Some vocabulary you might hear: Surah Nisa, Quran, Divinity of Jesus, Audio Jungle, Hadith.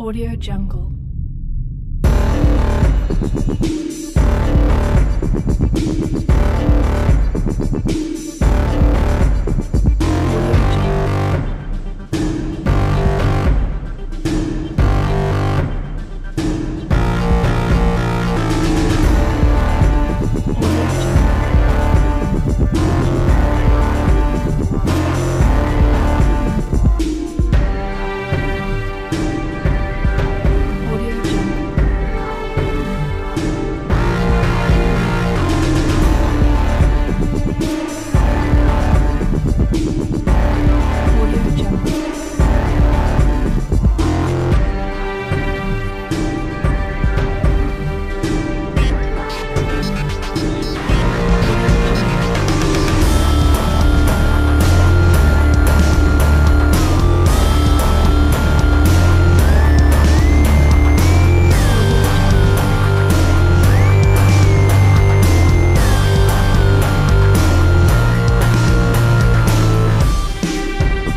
Audio Jungle.